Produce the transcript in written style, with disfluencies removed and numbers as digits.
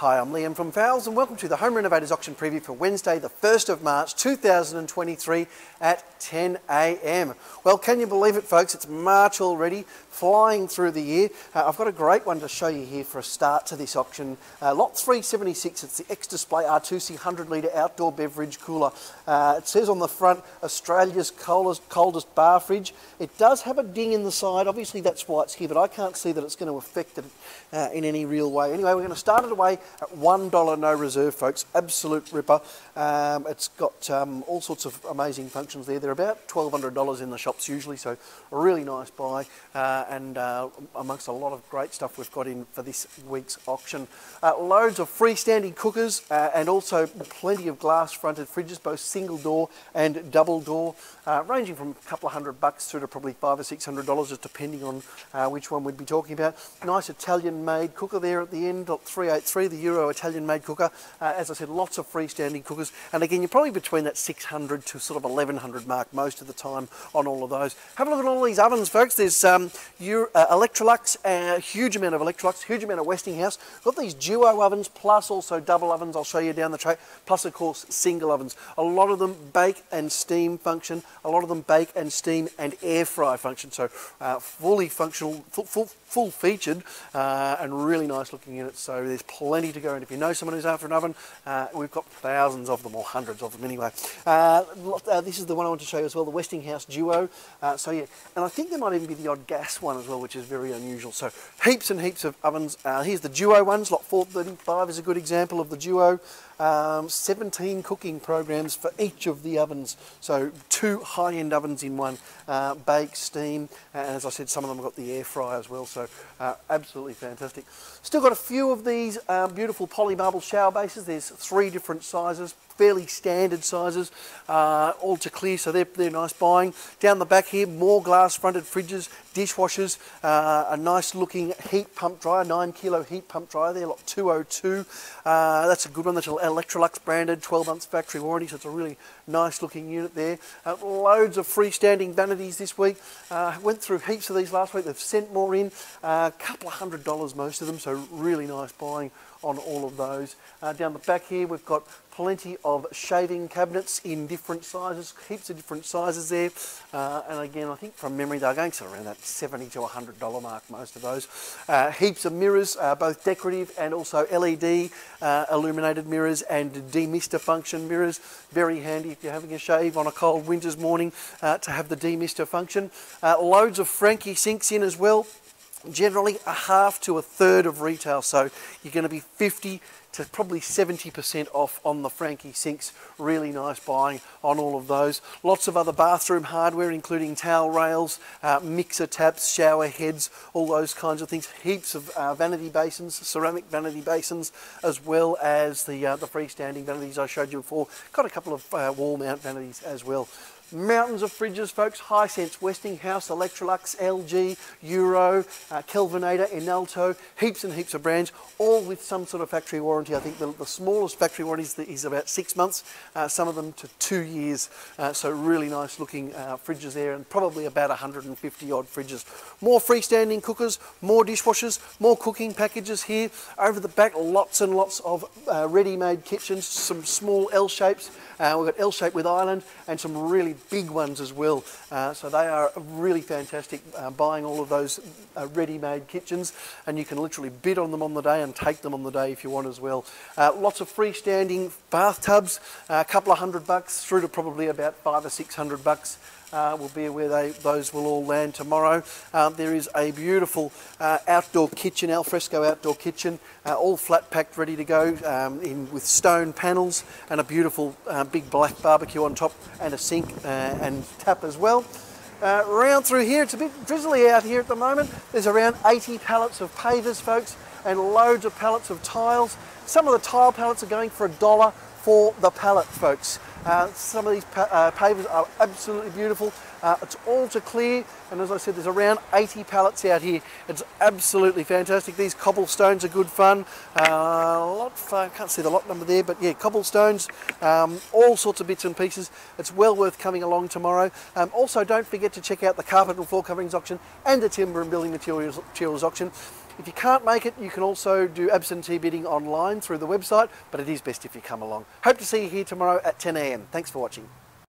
Hi, I'm Liam from Fowles and welcome to the Home Renovators Auction Preview for Wednesday the 1st of March 2023 at 10 a.m. Well, can you believe it, folks? It's March already, flying through the year. I've got a great one to show you here for a start to this auction. Lot 376, it's the X-Display Artusi 100-litre outdoor beverage cooler. It says on the front, Australia's coldest bar fridge. It does have a ding in the side, obviously that's why it's here, but I can't see that it's going to affect it in any real way. Anyway, we're going to start it away at $1 no reserve, folks. Absolute ripper. It's got all sorts of amazing functions there. They're about $1,200 in the shops usually, so a really nice buy, and amongst a lot of great stuff we've got in for this week's auction. Loads of freestanding cookers and also plenty of glass-fronted fridges, both single door and double door, ranging from a couple of $100 through to probably $500 or $600, just depending on which one we'd be talking about. Nice Italian-made cooker there at the end, 383, the Euro Italian-made cooker. As I said, lots of freestanding cookers, and again, you're probably between that $600 to sort of $1,100 mark most of the time on all of those. Have a look at all these ovens, folks. There's Electrolux, a huge amount of Electrolux, huge amount of Westinghouse. Got these duo ovens, plus also double ovens, I'll show you down the track, plus of course single ovens. A lot of them bake and steam function, a lot of them bake and steam and air fry function, so fully functional, full featured, and really nice looking units, so there's plenty to go. And if you know someone who's after an oven, we've got thousands of them, or hundreds of them anyway. This is the one I want to show you as well, the Westinghouse Duo. So yeah, and I think there might even be the odd gas one as well, which is very unusual. So heaps and heaps of ovens. Here's the Duo ones. Lot 435 is a good example of the Duo. 17 cooking programs for each of the ovens, so two high-end ovens in one, bake, steam, and as I said, some of them have got the air fryer as well, so absolutely fantastic. Still got a few of these beautiful poly marble shower bases. There's three different sizes, fairly standard sizes, all to clear, so they're nice buying. Down the back here, more glass-fronted fridges, dishwashers, a nice-looking heat pump dryer, 9 kilo heat pump dryer there, lot 202. That's a good one, that's Electrolux branded, 12 months factory warranty, so it's a really nice looking unit there. Loads of freestanding vanities this week. Went through heaps of these last week, they've sent more in, a couple of $100 most of them, so really nice buying on all of those. Down the back here we've got plenty of shaving cabinets in different sizes, heaps of different sizes there, and again I think from memory they're going to around that $70 to $100 mark most of those. Heaps of mirrors, both decorative and also LED illuminated mirrors and demister function mirrors, very handy if you're having a shave on a cold winter's morning to have the demister function. Loads of Frankie sinks in as well, generally a half to a third of retail, so you're going to be 50 to probably 70% off on the Frankie sinks. Really nice buying on all of those. Lots of other bathroom hardware, including towel rails, mixer taps, shower heads, all those kinds of things. Heaps of vanity basins, ceramic vanity basins, as well as the freestanding vanities I showed you before. Got a couple of wall mount vanities as well. Mountains of fridges, folks. Hisense, Westinghouse, Electrolux, LG, Euro, Kelvinator, Enalto, heaps and heaps of brands, all with some sort of factory warranty. I think the smallest factory warranty is about 6 months, some of them to 2 years. So really nice looking fridges there, and probably about 150 odd fridges. More freestanding cookers, more dishwashers, more cooking packages here. Over the back, lots and lots of ready-made kitchens, some small L shapes. We've got L shaped with island and some really big ones as well, so they are really fantastic buying all of those ready-made kitchens, and you can literally bid on them on the day and take them on the day if you want as well. Lots of freestanding bathtubs, a couple of $100 through to probably about $500 or $600. We'll be aware those will all land tomorrow. There is a beautiful outdoor kitchen, Alfresco outdoor kitchen, all flat packed, ready to go, with stone panels and a beautiful big black barbecue on top, and a sink and tap as well. Round through here, it's a bit drizzly out here at the moment. There's around 80 pallets of pavers, folks, and loads of pallets of tiles. Some of the tile pallets are going for $1 for the pallet, folks. Some of these pavers are absolutely beautiful. It's all to clear, and as I said, there's around 80 pallets out here. It's absolutely fantastic. These cobblestones are good fun. I can't see the lot number there, but yeah, cobblestones, all sorts of bits and pieces. It's well worth coming along tomorrow. Also, don't forget to check out the carpet and floor coverings auction and the timber and building materials auction. If you can't make it, you can also do absentee bidding online through the website, but it is best if you come along. Hope to see you here tomorrow at 10 a.m. Thanks for watching.